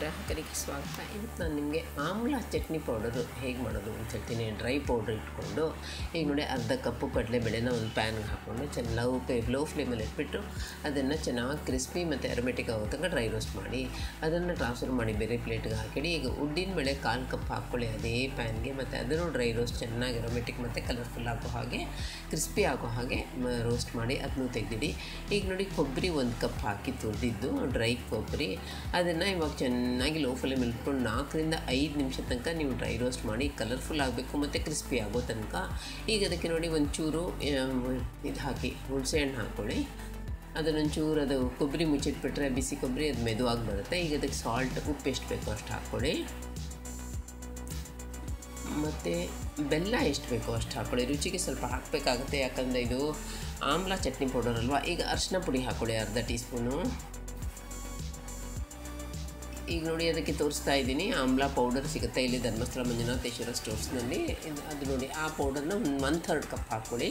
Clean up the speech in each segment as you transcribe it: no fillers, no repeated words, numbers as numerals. ಗ್ರಾಹಕರಿಗೆ ಸ್ವಾಗತ. ಇವತ್ತು ನಾನು ನಿಮಗೆ ಆಮ್ಲಾ ಚಟ್ನಿ ಪೌಡರ್ ಹೇಗೆ ಮಾಡೋದು ಅಂತ ಹೇಳ್ತೀನಿ. ಡ್ರೈ ಪೌಡರ್ ಇಟ್ಕೊಂಡು ಈಗ ನೋಡಿ ಅರ್ಧ ಕಪ್ಪು ಕಡಲೆ ಬೆಳೆನ ಒಂದು ಪ್ಯಾನ್ಗೆ ಹಾಕೊಂಡು ಚೆನ್ನಾಗಿ ಲೋ ಫ್ಲೇಮಲ್ಲಿ ಇಟ್ಬಿಟ್ಟು ಅದನ್ನು ಚೆನ್ನಾಗಿ ಕ್ರಿಸ್ಪಿ ಮತ್ತು ಅರಮೆಟಿಕ್ ಆಗೋ ತನಕ ಡ್ರೈ ರೋಸ್ಟ್ ಮಾಡಿ ಅದನ್ನು ಟ್ರಾನ್ಸ್ಫರ್ ಮಾಡಿ ಬೇರೆ ಪ್ಲೇಟ್ಗೆ ಹಾಕಿಡಿ. ಈಗ ಉಡ್ಡಿನ ಬೆಳೆ ಕಾಲು ಕಪ್ ಹಾಕ್ಕೊಳ್ಳಿ ಅದೇ ಪ್ಯಾನ್ಗೆ ಮತ್ತು ಅದನ್ನು ಡ್ರೈ ರೋಸ್ಟ್ ಚೆನ್ನಾಗಿ ಅರಮೆಟಿಕ್ ಮತ್ತು ಕಲರ್ಫುಲ್ ಆಗೋ ಹಾಗೆ ಕ್ರಿಸ್ಪಿ ಆಗೋ ಹಾಗೆ ರೋಸ್ಟ್ ಮಾಡಿ ಅದನ್ನು ತೆಗೆದಿಡಿ. ಈಗ ನೋಡಿ ಕೊಬ್ಬರಿ ಒಂದು ಕಪ್ ಹಾಕಿ ತುರಿದಿದ್ದು ಡ್ರೈ ಕೊಬ್ಬರಿ ಅದನ್ನು ಇವಾಗ ಚೆನ್ನಾಗಿ ಲೋ ಫ್ಲೇಮಲ್ಲಿ ಇಟ್ಕೊಂಡು 4 ರಿಂದ 5 ನಿಮಿಷ ತನಕ ನೀವು ಡ್ರೈ ರೋಸ್ಟ್ ಮಾಡಿ ಕಲರ್ಫುಲ್ ಆಗಬೇಕು ಮತ್ತು ಕ್ರಿಸ್ಪಿ ಆಗೋ ತನಕ. ಈಗ ಅದಕ್ಕೆ ನೋಡಿ ಒಂಚೂರು ಇದು ಹಾಕಿ ಹುಣಸೆಹಣ್ಣು ಹಾಕ್ಕೊಳ್ಳಿ. ಅದನ್ನೊಂಚೂರು ಅದು ಕೊಬ್ಬರಿ ಮುಚ್ಚಿಟ್ಬಿಟ್ರೆ ಬಿಸಿ ಕೊಬ್ಬರಿ ಅದು ಮೆದುವಾಗಿ ಬರುತ್ತೆ. ಈಗ ಅದಕ್ಕೆ ಸಾಲ್ಟ್ ಉಪ್ಪು ಎಷ್ಟು ಬೇಕೋ ಅಷ್ಟು ಹಾಕ್ಕೊಳ್ಳಿ ಮತ್ತು ಬೆಲ್ಲ ಎಷ್ಟು ಬೇಕೋ ಅಷ್ಟು ಹಾಕ್ಕೊಳ್ಳಿ. ರುಚಿಗೆ ಸ್ವಲ್ಪ ಹಾಕಬೇಕಾಗುತ್ತೆ ಯಾಕಂದರೆ ಇದು ಆಮ್ಲಾ ಚಟ್ನಿ ಪೌಡರ್ ಅಲ್ವಾ. ಈಗ ಅರಿಶಿನ ಪುಡಿ ಹಾಕ್ಕೊಳ್ಳಿ ಅರ್ಧ ಟೀ ಸ್ಪೂನು. ಈಗ ನೋಡಿ ಅದಕ್ಕೆ ತೋರಿಸ್ತಾ ಇದ್ದೀನಿ ಆಮ್ಲಾ ಪೌಡರ್ ಸಿಗುತ್ತೆ ಇಲ್ಲಿ ಧರ್ಮಸ್ಥಳ ಮಂಜುನಾಥೇಶ್ವರ ಸ್ಟೋರ್ಸ್ನಲ್ಲಿ. ಅದು ನೋಡಿ ಆ ಪೌಡರ್ನ ಒಂದು 1/3 ಕಪ್ ಹಾಕ್ಕೊಳ್ಳಿ.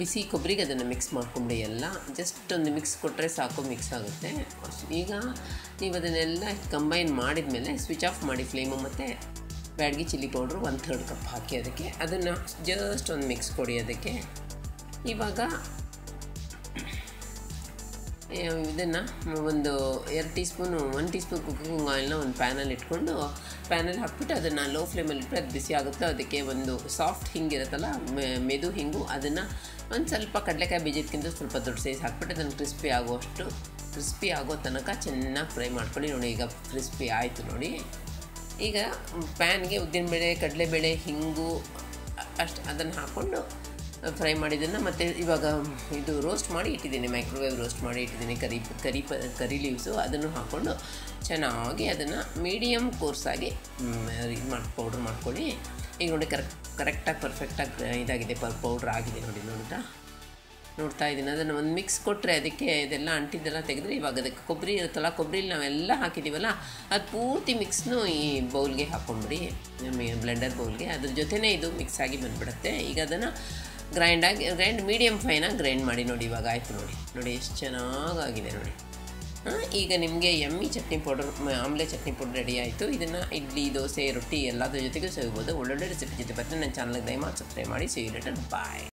ಬಿಸಿ ಕೊಬ್ಬರಿಗೆ ಅದನ್ನು ಮಿಕ್ಸ್ ಮಾಡ್ಕೊಂಡು ಎಲ್ಲ ಜಸ್ಟ್ ಒಂದು ಮಿಕ್ಸ್ ಕೊಟ್ಟರೆ ಸಾಕು ಮಿಕ್ಸ್ ಆಗುತ್ತೆ. ಈಗ ನೀವು ಅದನ್ನೆಲ್ಲ ಕಂಬೈನ್ ಮಾಡಿದ ಮೇಲೆ ಸ್ವಿಚ್ ಆಫ್ ಮಾಡಿ ಫ್ಲೇಮು ಮತ್ತು ಬ್ಯಾಡಗಿ ಚಿಲ್ಲಿ ಪೌಡ್ರು 1/3 ಕಪ್ ಹಾಕಿ ಅದಕ್ಕೆ ಅದನ್ನು ಜಸ್ಟ್ ಒಂದು ಮಿಕ್ಸ್ ಕೊಡಿ ಅದಕ್ಕೆ. ಇವಾಗ ಇದನ್ನು ಒಂದು 1 ಟೀ ಸ್ಪೂನ್ ಕುಕ್ಕಿಂಗ್ ಆಯಿಲ್ನ ಒಂದು ಪ್ಯಾನಲ್ಲಿ ಇಟ್ಕೊಂಡು ಪ್ಯಾನಲ್ಲಿ ಹಾಕ್ಬಿಟ್ಟು ಅದನ್ನು ಲೋ ಫ್ಲೇಮಲ್ಲಿ ಇಟ್ಬಿಟ್ಟು ಅದು ಬಿಸಿ ಆಗುತ್ತೋ ಅದಕ್ಕೆ ಒಂದು ಸಾಫ್ಟ್ ಹಿಂಗಿರುತ್ತಲ್ಲ ಮೆದು ಹಿಂಗು ಅದನ್ನು ಒಂದು ಸ್ವಲ್ಪ ಕಡಲೆಕಾಯಿ ಬೀಜಕ್ಕಿಂತ ಸ್ವಲ್ಪ ದೊಡ್ಡ ಸೈಜ್ ಹಾಕ್ಬಿಟ್ಟು ಅದನ್ನು ಕ್ರಿಸ್ಪಿ ಆಗೋ ತನಕ ಚೆನ್ನಾಗಿ ಫ್ರೈ ಮಾಡ್ಕೊಳ್ಳಿ. ನೋಡಿ ಈಗ ಕ್ರಿಸ್ಪಿ ಆಯಿತು ನೋಡಿ. ಈಗ ಪ್ಯಾನ್ಗೆ ಉದ್ದಿನಬೇಳೆ ಕಡಲೆಬೇಳೆ ಹಿಂಗು ಅಷ್ಟು ಅದನ್ನು ಹಾಕ್ಕೊಂಡು ಫ್ರೈ ಮಾಡಿದ್ದನ್ನು ಮತ್ತು ಇವಾಗ ಇದು ರೋಸ್ಟ್ ಮಾಡಿ ಇಟ್ಟಿದ್ದೀನಿ ಮೈಕ್ರೋವೇವ್ ರೋಸ್ಟ್ ಮಾಡಿ ಇಟ್ಟಿದ್ದೀನಿ ಕರಿ ಲೀವ್ಸು ಅದನ್ನು ಹಾಕ್ಕೊಂಡು ಚೆನ್ನಾಗಿ ಅದನ್ನು ಮೀಡಿಯಮ್ ಕೋರ್ಸಾಗಿ ಇದು ಮಾಡಿ ಪೌಡ್ರ್ ಮಾಡ್ಕೊಳ್ಳಿ. ಈಗ ನೋಡಿ ಕರೆಕ್ಟಾಗಿ ಪರ್ಫೆಕ್ಟಾಗಿ ಇದಾಗಿದೆ ಪೌಡ್ರ್ ಆಗಿದೆ ನೋಡಿ. ನೋಡ್ತಾ ಇದ್ದೀನಿ ಅದನ್ನು ಒಂದು ಮಿಕ್ಸ್ ಕೊಟ್ಟರೆ ಅದಕ್ಕೆ ಇದೆಲ್ಲ ಅಂಟಿದ್ದೆಲ್ಲ ತೆಗೆದ್ರೆ ಇವಾಗ ಅದಕ್ಕೆ ಕೊಬ್ಬರಿ ಇರುತ್ತಲ್ಲ ಕೊಬ್ಬರಿಲಿ ನಾವೆಲ್ಲ ಹಾಕಿದ್ದೀವಲ್ಲ ಅದು ಪೂರ್ತಿ ಮಿಕ್ಸ್ನು ಈ ಬೌಲ್ಗೆ ಹಾಕ್ಕೊಂಡ್ಬಿಡಿ ಬ್ಲೆಂಡರ್ ಬೌಲ್ಗೆ. ಅದ್ರ ಜೊತೆನೇ ಇದು ಮಿಕ್ಸ್ ಆಗಿ ಬಂದುಬಿಡುತ್ತೆ. ಈಗ ಅದನ್ನು ಗ್ರೈಂಡ್ ಮೀಡಿಯಮ್ ಫೈನಾಗಿ ಗ್ರೈಂಡ್ ಮಾಡಿ ನೋಡಿ. ಇವಾಗ ಆಯಿತು ನೋಡಿ ನೋಡಿ ಎಷ್ಟು ಚೆನ್ನಾಗಾಗಿದೆ ನೋಡಿ. ಈಗ ನಿಮಗೆ yummy chutney powder amla chutney powder ready ಆಯಿತು. ಇದನ್ನು ಇಡ್ಲಿ ದೋಸೆ ರೊಟ್ಟಿ ಎಲ್ಲದರ ಜೊತೆಗೂ ಸೇವಬಹುದು. ಒಳ್ಳೊಳ್ಳೆ ರೆಸಿಪಿ ಜೊತೆ ಬರ್ತೀನಿ. ನನ್ನ ಚಾನಲ್ಗೆ ದಯಮಾಡಿ ಸಬ್ಸ್ಕ್ರೈಬ್ ಮಾಡಿ. See you later bye.